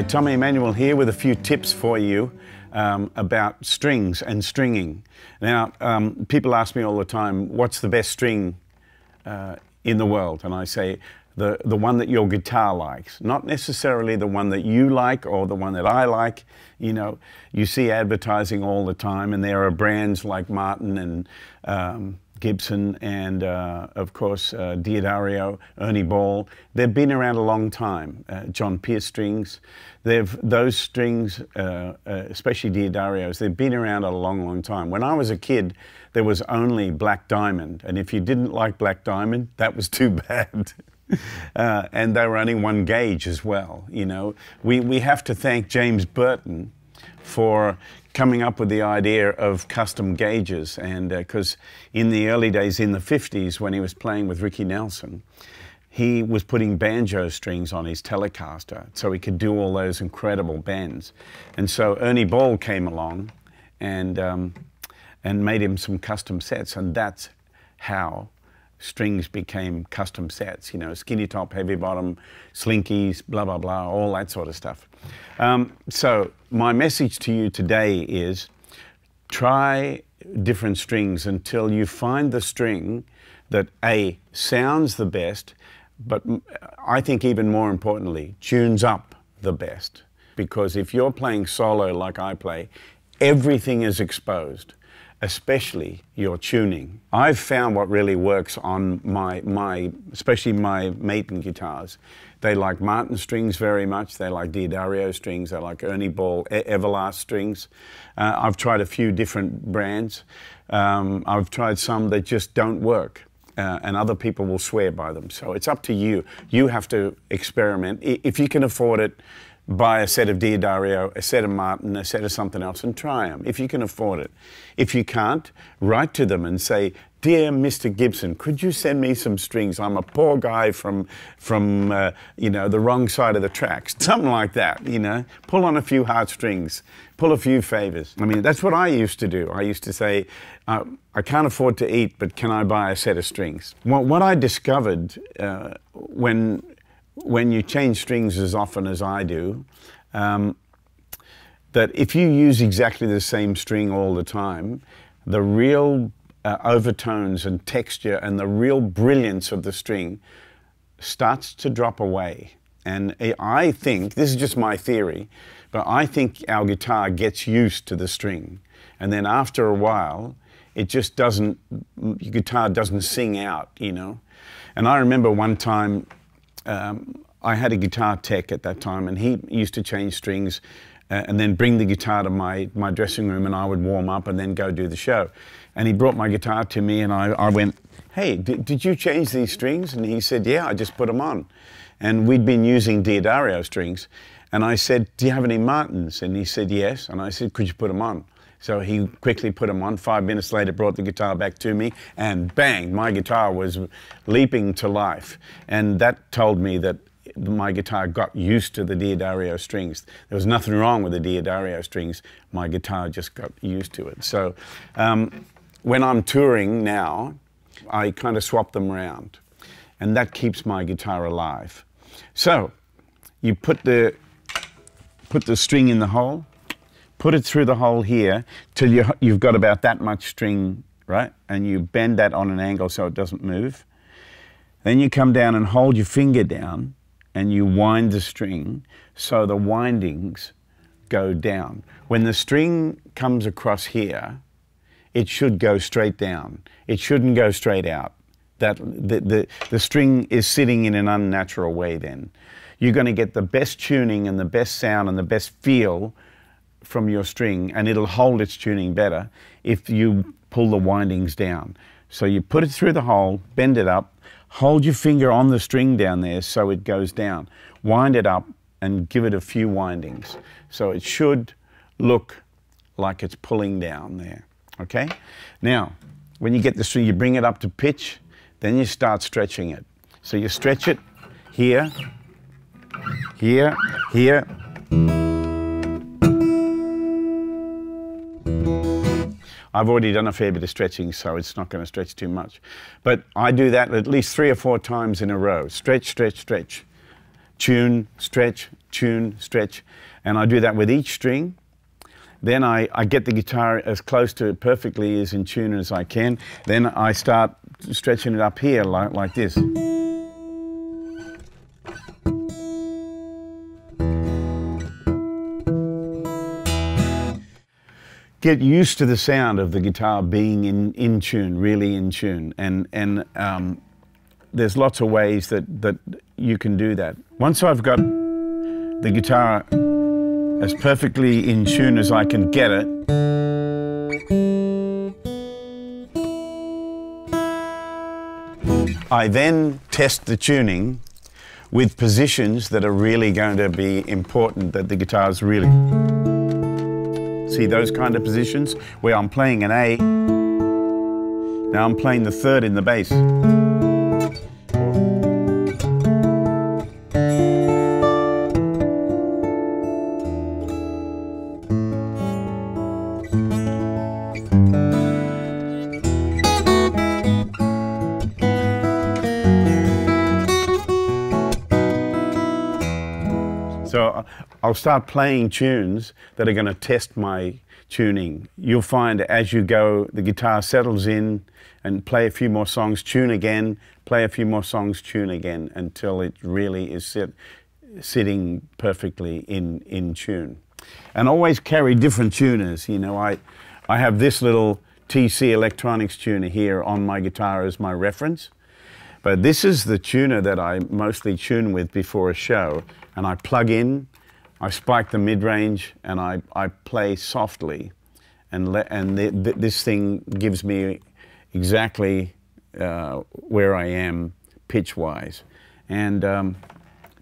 Hi, Tommy Emmanuel here with a few tips for you about strings and stringing. Now, people ask me all the time, what's the best string in the world? And I say, the one that your guitar likes. Not necessarily the one that you like or the one that I like. You know, you see advertising all the time, and there are brands like Martin and Gibson and, of course, D'Addario, Ernie Ball. They've been around a long time. John Pier strings. Those strings, especially D'Addario's, they've been around a long, long time. When I was a kid, there was only Black Diamond, and if you didn't like Black Diamond, that was too bad. And they were only one gauge as well, you know. We have to thank James Burton for coming up with the idea of custom gauges, and because in the early days, in the 50s, when he was playing with Ricky Nelson, he was putting banjo strings on his Telecaster so he could do all those incredible bends. And so Ernie Ball came along and made him some custom sets, and that's how strings became custom sets, you know, skinny top, heavy bottom, slinkies, blah, blah, blah, all that sort of stuff. So my message to you today is try different strings until you find the string that A, sounds the best, but I think even more importantly, tunes up the best. Because if you're playing solo like I play, everything is exposed, especially your tuning. I've found what really works on especially my Martin guitars. They like Martin strings very much, they like D'Addario strings, they like Ernie Ball, Everlast strings. I've tried a few different brands. I've tried some that just don't work, and other people will swear by them. So it's up to you. You have to experiment. If you can afford it, buy a set of D'Addario, a set of Martin, a set of something else, and try them, if you can afford it. If you can't, write to them and say, "Dear Mr. Gibson, could you send me some strings? I'm a poor guy from you know, the wrong side of the tracks." Something like that, you know. Pull on a few heartstrings, pull a few favors. I mean, that's what I used to do. I used to say, I can't afford to eat, but can I buy a set of strings? What I discovered when you change strings as often as I do, that if you use exactly the same string all the time, the real overtones and texture and the real brilliance of the string starts to drop away. And I think, this is just my theory, but I think our guitar gets used to the string. And then after a while, it just doesn't, your guitar doesn't sing out, you know. And I remember one time, I had a guitar tech at that time, and he used to change strings and then bring the guitar to my dressing room, and I would warm up and then go do the show. And he brought my guitar to me, and I went, "Hey, did you change these strings?" And he said, "Yeah, I just put them on." And we'd been using D'Addario strings, and I said, "Do you have any Martins?" And he said, "Yes." And I said, "Could you put them on?" So he quickly put them on. 5 minutes later, brought the guitar back to me, and bang, my guitar was leaping to life. And that told me that my guitar got used to the D'Addario strings. There was nothing wrong with the D'Addario strings. My guitar just got used to it. So when I'm touring now, I kind of swap them around, and that keeps my guitar alive. So you put the string in the hole, put it through the hole here till you've got about that much string, right? And you bend that on an angle so it doesn't move. Then you come down and hold your finger down and you wind the string so the windings go down. When the string comes across here, it should go straight down. It shouldn't go straight out. The string is sitting in an unnatural way then. You're going to get the best tuning and the best sound and the best feel from your string, and it'll hold its tuning better if you pull the windings down. So you put it through the hole, bend it up, hold your finger on the string down there so it goes down, wind it up and give it a few windings. So it should look like it's pulling down there, okay? Now, when you get the string, you bring it up to pitch, then you start stretching it. So you stretch it here, here, here. I've already done a fair bit of stretching, so it's not going to stretch too much. But I do that at least 3 or 4 times in a row. Stretch, stretch, stretch. tune, stretch, and I do that with each string. Then I get the guitar as close to it perfectly as in tune as I can. Then I start stretching it up here like this. Get used to the sound of the guitar being in tune, really in tune, and there's lots of ways that you can do that. Once I've got the guitar as perfectly in tune as I can get it, I then test the tuning with positions that are really going to be important, that the guitar's really... See those kind of positions where I'm playing an A, now I'm playing the third in the bass. So I'll start playing tunes that are going to test my tuning. You'll find as you go, the guitar settles in, and play a few more songs, tune again, play a few more songs, tune again, until it really is sitting perfectly in tune. And always carry different tuners. You know, I have this little TC Electronics tuner here on my guitar as my reference. But this is the tuner that I mostly tune with before a show, and I plug in, I spike the mid-range, and I play softly, and this thing gives me exactly where I am pitch-wise, and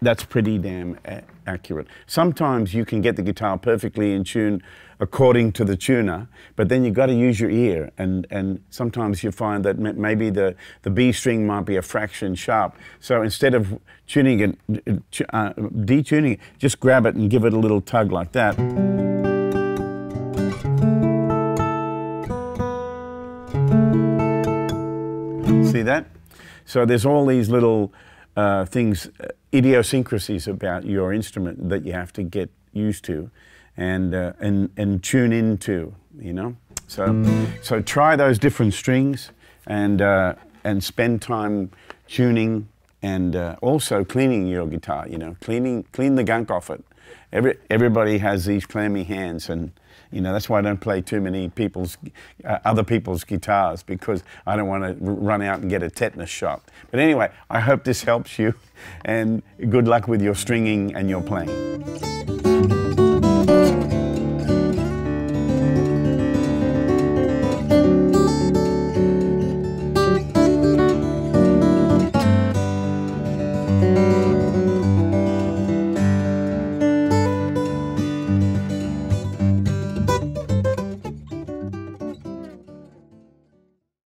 that's pretty damn accurate. Sometimes you can get the guitar perfectly in tune according to the tuner, but then you've got to use your ear, and sometimes you find that maybe the B string might be a fraction sharp, so instead of tuning it, detuning it, just grab it and give it a little tug like that. See that? So there's all these little things, idiosyncrasies about your instrument that you have to get used to and tune into, you know. So try those different strings and spend time tuning and also cleaning your guitar. You know, clean the gunk off it. Everybody has these clammy hands, and you know that's why I don't play too many other people's guitars, because I don't want to run out and get a tetanus shot. But anyway, I hope this helps you, and good luck with your stringing and your playing.